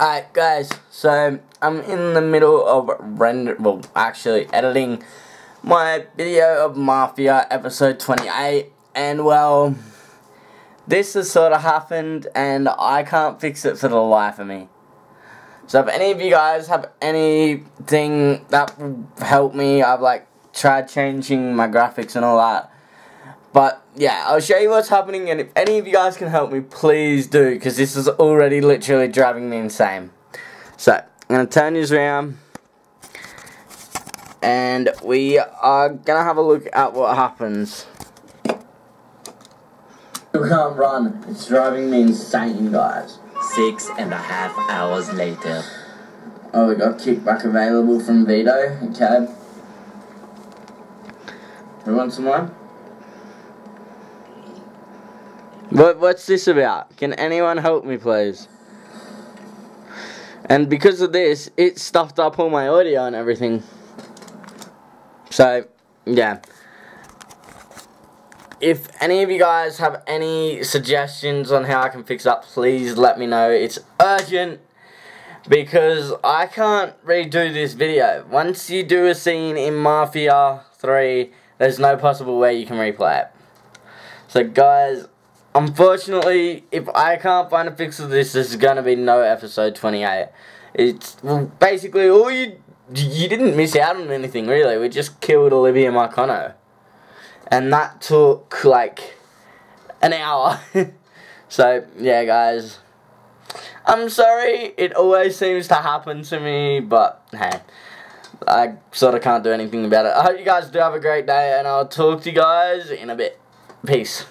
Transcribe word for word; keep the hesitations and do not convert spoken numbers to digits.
Alright guys, so I'm in the middle of render, well actually editing my video of Mafia episode twenty-eight, and well, this has sort of happened and I can't fix it for the life of me. So if any of you guys have anything that will help me, I've like tried changing my graphics and all that. But yeah, I'll show you what's happening, and if any of you guys can help me, please do, because this is already literally driving me insane. So, I'm going to turn this around, and we are going to have a look at what happens. We can't run. It's driving me insane, guys. Six and a half hours later. Oh, we got kickback available from Vito. Okay. Who wants some more? What, what's this about? Can anyone help me, please? And because of this, it stuffed up all my audio and everything. So, yeah. If any of you guys have any suggestions on how I can fix up, please let me know. It's urgent, because I can't redo this video. Once you do a scene in Mafia three, there's no possible way you can replay it. So, guys, unfortunately, if I can't find a fix for this, this is going to be no episode twenty-eight. It's well, basically all you... You didn't miss out on anything, really. We just killed Olivia Marcona. And that took, like, an hour. So, yeah, guys. I'm sorry. It always seems to happen to me, but, hey. I sort of can't do anything about it. I hope you guys do have a great day, and I'll talk to you guys in a bit. Peace.